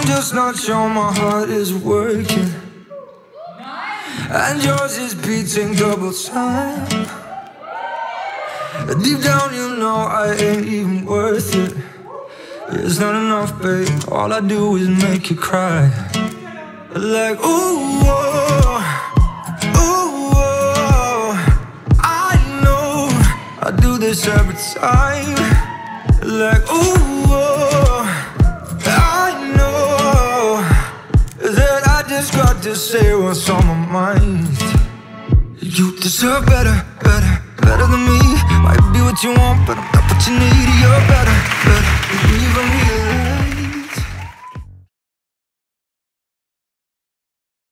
I'm just not sure my heart is working, and yours is beating double time. Deep down you know I ain't even worth it. It's not enough, babe, all I do is make you cry. Like, ooh, oh, ooh, oh, I know I do this every time. Like, ooh, oh, I know that I just got to say what's on my mind. You deserve better, better, better than me. Might be what you want, but I'm not what you need. You're better, better. Even me.